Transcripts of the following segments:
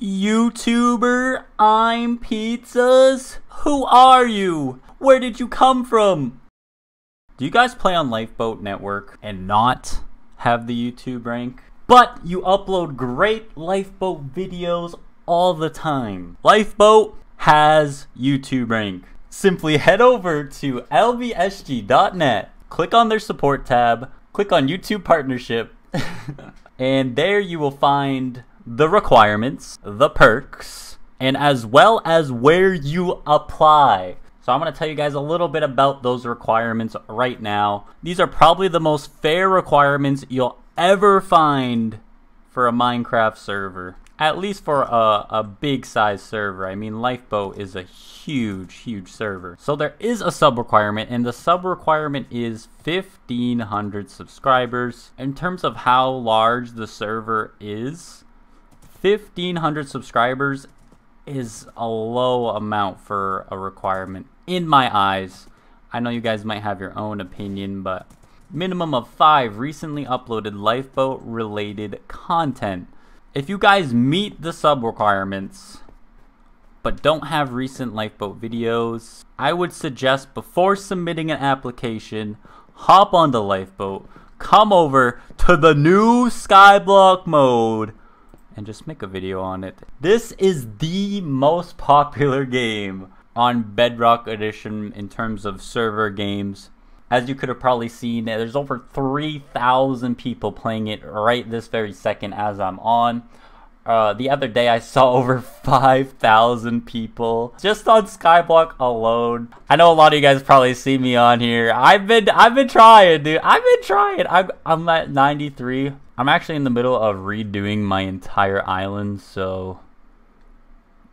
YouTuber, ImPizzas, who are you? Where did you come from? Do you guys play on Lifeboat Network and not have the YouTube rank? But you upload great Lifeboat videos all the time. Lifeboat has YouTube rank. Simply head over to lbsg.net, click on their support tab, click on YouTube partnership, and there you will find the requirements, the perks, and as well as where you apply. So I'm going to tell you guys a little bit about those requirements right now. These are probably the most fair requirements you'll ever find for a Minecraft server, at least for a big size server. I mean, Lifeboat is a huge server. So there is a sub requirement, and the sub requirement is 1,500 subscribers. In terms of how large the server is, 1,500 subscribers is a low amount for a requirement in my eyes. I know you guys might have your own opinion, but minimum of 5 recently uploaded Lifeboat related content. If you guys meet the sub requirements but don't have recent Lifeboat videos, I would suggest before submitting an application, hop onto Lifeboat, come over to the new Skyblock mode, and just make a video on it. This is the most popular game on Bedrock Edition in terms of server games. As you could have probably seen, there's over 3,000 people playing it right this very second as I'm on. The other day I saw over 5,000 people just on Skyblock alone. I know a lot of you guys probably see me on here. I've been trying, dude. I've been trying. I'm at 93. I'm actually in the middle of redoing my entire island, so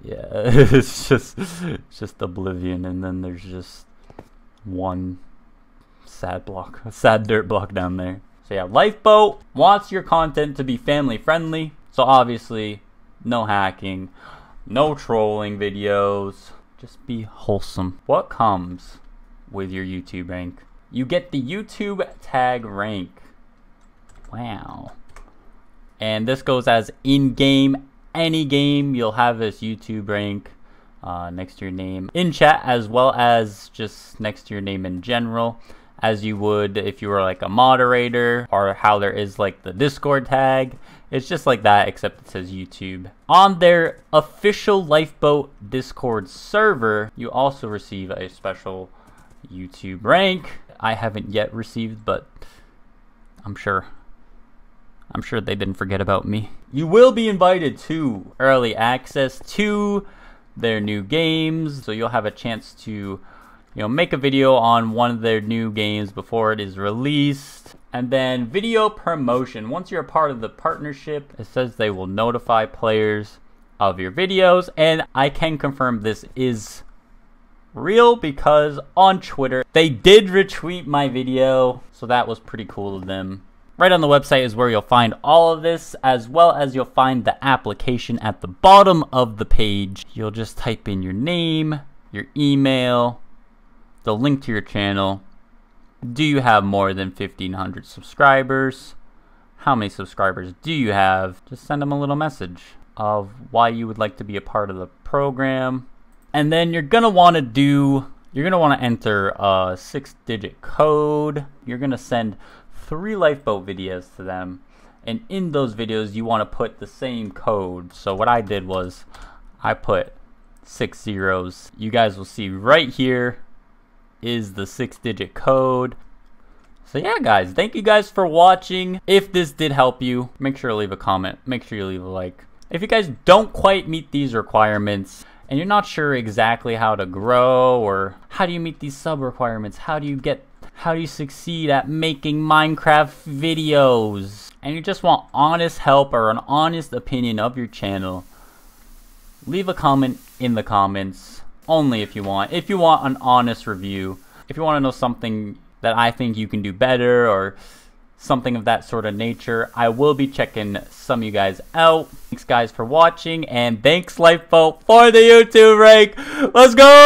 yeah, it's just oblivion, and then there's just one sad block, a sad dirt block down there. So yeah, Lifeboat wants your content to be family friendly, so obviously no hacking, no trolling videos, just be wholesome. What comes with your YouTube rank? You get the YouTube tag rank. Wow. And this goes as in-game, any game, you'll have this YouTube rank next to your name in chat, as well as just next to your name in general, as you would if you were like a moderator, or how there is like the Discord tag. It's just like that, except it says YouTube. On their official Lifeboat Discord server, you also receive a special YouTube rank. I haven't yet received, but I'm sure they didn't forget about me. You will be invited to early access to their new games, so you'll have a chance to, you know, make a video on one of their new games before it is released. And then video promotion. Once you're a part of the partnership, it says they will notify players of your videos, and I can confirm this is real because on Twitter they did retweet my video, so that was pretty cool of them. Right on the website is where you'll find all of this, as well as you'll find the application at the bottom of the page. You'll just type in your name, your email, the link to your channel. Do you have more than 1,500 subscribers? How many subscribers do you have? Just send them a little message of why you would like to be a part of the program. And then you're gonna wanna enter a 6-digit code. You're gonna send 3 Lifeboat videos to them, and in those videos you want to put the same code. So what I did was I put 6 zeros. You guys will see right here is the 6-digit code. So yeah guys, thank you guys for watching. If this did help you, make sure to leave a comment, make sure you leave a like. If you guys don't quite meet these requirements and you're not sure exactly how to grow, or how do you meet these sub requirements, how do you succeed at making Minecraft videos, and you just want honest help or an honest opinion of your channel, leave a comment in the comments. Only if you want. If you want an honest review, if you want to know something that I think you can do better or something of that sort of nature, I will be checking some of you guys out. Thanks guys for watching, and thanks Lifeboat for the YouTube rank. Let's go!